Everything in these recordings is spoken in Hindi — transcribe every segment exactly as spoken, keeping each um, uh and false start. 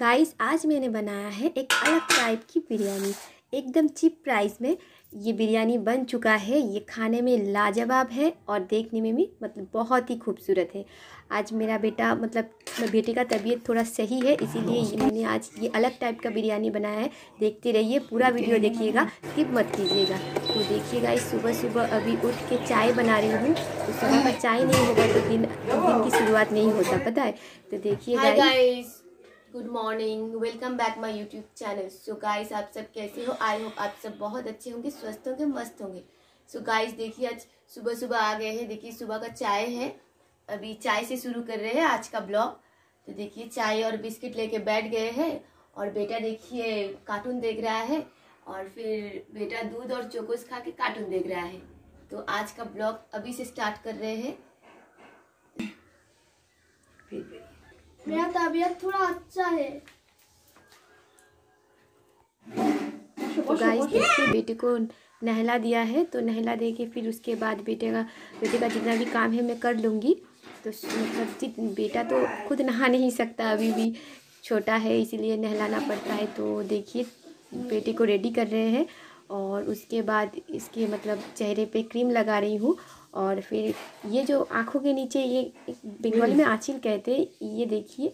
गाइस आज मैंने बनाया है एक अलग टाइप की बिरयानी एकदम चीप प्राइस में। ये बिरयानी बन चुका है। ये खाने में लाजवाब है और देखने में भी मतलब बहुत ही खूबसूरत है। आज मेरा बेटा मतलब बेटे का तबीयत थोड़ा सही है, इसीलिए मैंने आज ये अलग टाइप का बिरयानी बनाया है। देखते रहिए, पूरा वीडियो देखिएगा, स्किप मत कीजिएगा। तो देखिएगा, इस सुबह सुबह अभी उठ के चाय बना रही हूँ। तो सुबह पर चाय नहीं होगा तो दिन दिन की शुरुआत नहीं होता, पता है। तो देखिएगा, good morning, welcome back my YouTube channel. So guys, आप सब कैसे हो? आई होप आप सब बहुत अच्छे होंगे, स्वस्थ होंगे, मस्त होंगे। सो so गाइस, देखिए आज सुबह सुबह आ गए हैं। देखिए सुबह का चाय है, अभी चाय से शुरू कर रहे हैं आज का ब्लॉग। तो देखिए चाय और बिस्किट लेके बैठ गए हैं और बेटा देखिए कार्टून देख रहा है और फिर बेटा दूध और चोकोस खा के कार्टून देख रहा है। तो आज का ब्लॉग अभी से स्टार्ट कर रहे हैं। मेरा तबीयत थोड़ा अच्छा है। तो गाइस देखिए, बेटे को नहला दिया है। तो नहला दे के फिर उसके बाद बेटे का बेटे का जितना भी काम है मैं कर लूँगी। तो मतलब बेटा तो खुद नहा नहीं सकता, अभी भी छोटा है, इसीलिए नहलाना पड़ता है। तो देखिए बेटे को रेडी कर रहे हैं और उसके बाद इसके मतलब चेहरे पे क्रीम लगा रही हूँ। और फिर ये जो आँखों के नीचे, ये बंगाली में आंचल कहते हैं, ये देखिए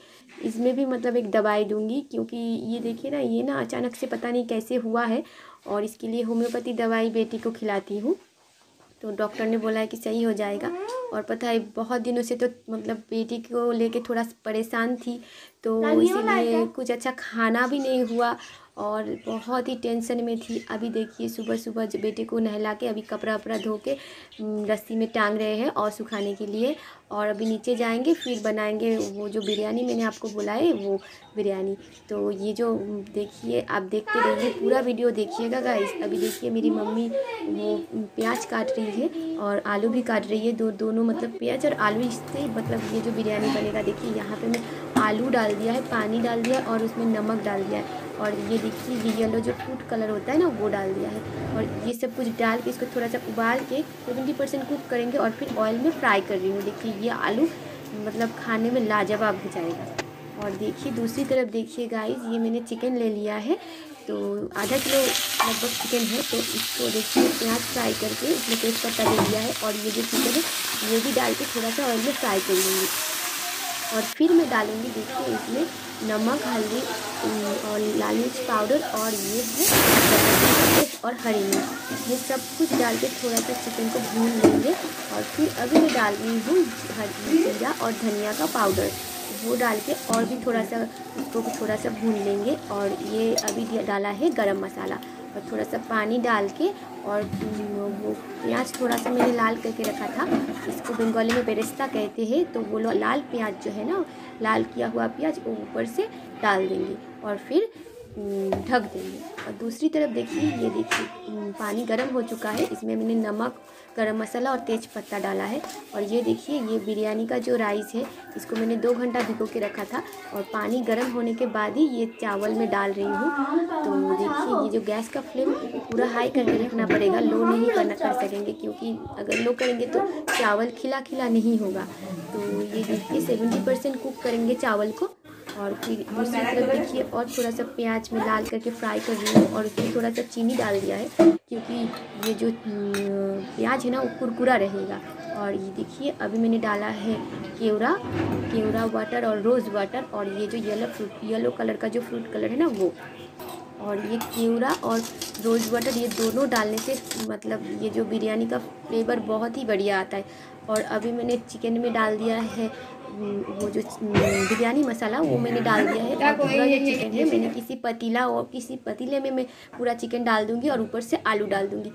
इसमें भी मतलब एक दवाई दूंगी, क्योंकि ये देखिए ना, ये ना अचानक से पता नहीं कैसे हुआ है। और इसके लिए होम्योपैथी दवाई बेटी को खिलाती हूँ। तो डॉक्टर ने बोला है कि सही हो जाएगा। और पता है बहुत दिनों से तो मतलब बेटी को लेके थोड़ा परेशान थी, तो इसीलिए कुछ अच्छा खाना भी नहीं हुआ और बहुत ही टेंशन में थी। अभी देखिए सुबह सुबह जो बेटे को नहला के अभी कपड़ा वपड़ा धो के रस्सी में टांग रहे हैं और सुखाने के लिए। और अभी नीचे जाएंगे, फिर बनाएंगे वो जो बिरयानी मैंने आपको बोला है, वो बिरयानी। तो ये जो देखिए, आप देखते रहिए, पूरा वीडियो देखिएगा गाइस। अभी देखिए मेरी मम्मी वो प्याज काट रही है और आलू भी काट रही है। दो दोनों मतलब प्याज और आलू से मतलब ये जो बिरयानी बनेगा। देखिए यहाँ पर मैं आलू डाल दिया है, पानी डाल दिया और उसमें नमक डाल दिया है। और ये देखिए ये येलो जो फूड कलर होता है ना, वो डाल दिया है। और ये सब कुछ डाल के इसको थोड़ा सा उबाल के सत्तर परसेंट कुक करेंगे और फिर ऑयल में फ्राई कर रही हूँ। देखिए ये आलू मतलब खाने में लाजवाब हो जाएगा। और देखिए दूसरी तरफ देखिए गाइस, ये मैंने चिकन ले लिया है। तो आधा किलो लगभग चिकन है। तो इसको देखिए प्याज फ्राई करके इसमें तेज पत्ता दे दिया है और ये जो चिकन है ये भी डाल के थोड़ा सा ऑयल में फ्राई कर लूँगी। और फिर मैं डालूँगी देखिए इसमें नमक, हल्दी और लाल मिर्च पाउडर और ये है और हरी मिर्च, ये सब कुछ डाल के थोड़ा सा चिकन को भून लेंगे। और फिर अभी मैं डाल रही हूँ हल्दी, जीरा और धनिया का पाउडर, वो डाल के और भी थोड़ा सा उसको थोड़ा सा भून लेंगे। और ये अभी डाला है गरम मसाला और थोड़ा सा पानी डाल के। और वो प्याज थोड़ा सा मैंने लाल करके रखा था, इसको बंगाली में बेरेस्ता कहते हैं। तो वो लाल प्याज जो है ना, लाल किया हुआ प्याज, वो ऊपर से डाल देंगे और फिर ढक देंगे। और दूसरी तरफ देखिए, ये देखिए पानी गर्म हो चुका है, इसमें मैंने नमक, गरम मसाला और तेज पत्ता डाला है। और ये देखिए ये बिरयानी का जो राइस है, इसको मैंने दो घंटा भिगो के रखा था और पानी गर्म होने के बाद ही ये चावल में डाल रही हूँ। तो देखिए ये जो गैस का फ्लेम पूरा हाई करके रखना पड़ेगा, लो नहीं करना कर सकेंगे, क्योंकि अगर लो करेंगे तो चावल खिला खिला नहीं होगा। तो ये देखिए सेवेंटी परसेंट कुक करेंगे चावल को। और फिर दूसरी तरफ देखिए और थोड़ा सा प्याज में लाल करके फ्राई कर रही हूँ और उसमें थोड़ा सा चीनी डाल दिया है, क्योंकि ये जो प्याज है ना वो कुरकुरा रहेगा। और ये देखिए अभी मैंने डाला है केवड़ा, केवड़ा वाटर और रोज़ वाटर और ये जो येलो फ्रूट, येलो कलर का जो फ्रूट कलर है ना वो। और ये केवड़ा और रोज़ वाटर ये दोनों डालने से मतलब ये जो बिरयानी का फ्लेवर बहुत ही बढ़िया आता है। और अभी मैंने चिकन में डाल दिया है वो जो बिरयानी मसाला, वो मैंने डाल दिया है। और पूरा जो चिकन है मैंने किसी पतीला और किसी पतीले में मैं पूरा चिकन डाल दूंगी और ऊपर से आलू डाल दूंगी।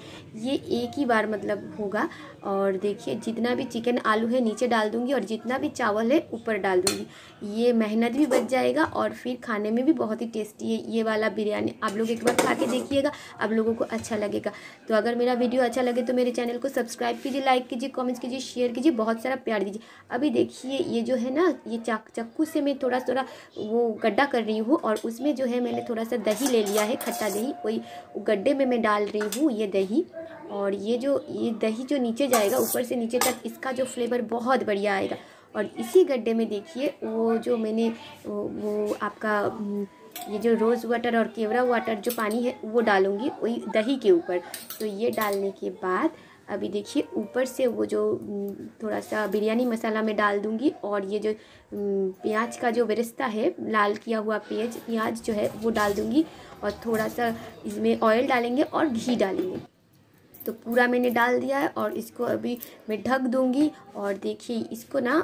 ये एक ही बार मतलब होगा। और देखिए जितना भी चिकन आलू है नीचे डाल दूंगी और जितना भी चावल है ऊपर डाल दूंगी। ये मेहनत भी बच जाएगा और फिर खाने में भी बहुत ही टेस्टी है ये वाला बिरयानी। आप लोग एक बार खा के देखिएगा, आप लोगों को अच्छा लगेगा। तो अगर मेरा वीडियो अच्छा लगे तो मेरे चैनल को सब्सक्राइब कीजिए, लाइक कीजिए, कमेंट्स कीजिए, शेयर कीजिए, बहुत सारा प्यार दीजिए। अभी देखिए ये जो है ना, ये चाक चक्कू से मैं थोड़ा थोड़ा वो गड्ढा कर रही हूँ और उसमें जो है मैंने थोड़ा सा दही ले लिया है, खट्टा दही, वही गड्ढे में मैं डाल रही हूँ ये दही। और ये जो ये दही जो नीचे जाएगा ऊपर से नीचे तक, इसका जो फ्लेवर बहुत बढ़िया आएगा। और इसी गड्ढे में देखिए वो जो मैंने वो, वो आपका ये जो रोज़ वाटर और केवड़ा वाटर जो पानी है वो डालूँगी वही दही के ऊपर। तो ये डालने के बाद अभी देखिए ऊपर से वो जो थोड़ा सा बिरयानी मसाला मैं डाल दूँगी और ये जो प्याज का जो बेरेस्ता है लाल किया हुआ प्याज प्याज जो है वो डाल दूँगी और थोड़ा सा इसमें ऑयल डालेंगे और घी डालेंगे। तो पूरा मैंने डाल दिया है और इसको अभी मैं ढक दूंगी। और देखिए इसको ना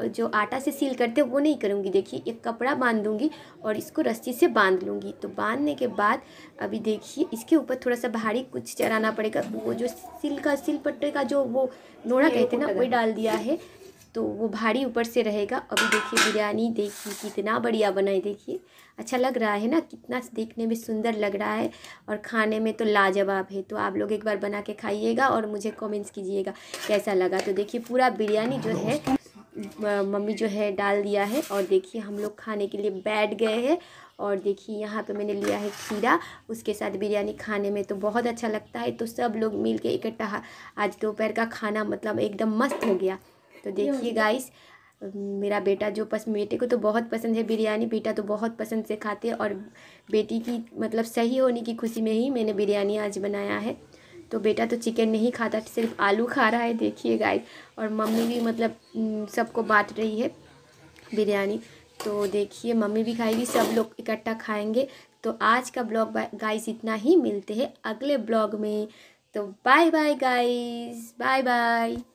जो आटा से सील करते हैं वो नहीं करूंगी, देखिए एक कपड़ा बांध दूंगी और इसको रस्सी से बांध लूँगी। तो बांधने के बाद अभी देखिए इसके ऊपर थोड़ा सा भारी कुछ चढ़ाना पड़ेगा, वो जो सिल का सिल पट्टे का जो वो नोड़ा कहते हैं ना वो डाल दिया है तो वो भारी ऊपर से रहेगा। अभी देखिए बिरयानी देखिए कितना बढ़िया बना है, देखिए अच्छा लग रहा है ना, कितना देखने में सुंदर लग रहा है और खाने में तो लाजवाब है। तो आप लोग एक बार बना के खाइएगा और मुझे कमेंट्स कीजिएगा कैसा लगा। तो देखिए पूरा बिरयानी जो है मम्मी जो है डाल दिया है और देखिए हम लोग खाने के लिए बैठ गए हैं। और देखिए यहाँ पे मैंने लिया है खीरा, उसके साथ बिरयानी खाने में तो बहुत अच्छा लगता है। तो सब लोग मिल के इकट्ठा आज दोपहर का खाना मतलब एकदम मस्त हो गया। तो देखिए गाइस मेरा बेटा जो पस बेटे को तो बहुत पसंद है बिरयानी, बेटा तो बहुत पसंद से खाते हैं और बेटी की मतलब सही होने की खुशी में ही मैंने बिरयानी आज बनाया है। तो बेटा तो चिकन नहीं खाता, सिर्फ आलू खा रहा है देखिए गाइस। और मम्मी भी मतलब सबको बांट रही है बिरयानी, तो देखिए मम्मी भी खाएगी, सब लोग इकट्ठा खाएंगे। तो आज का ब्लॉग गाइस इतना ही, मिलते हैं अगले ब्लॉग में। तो bye bye guys, bye bye.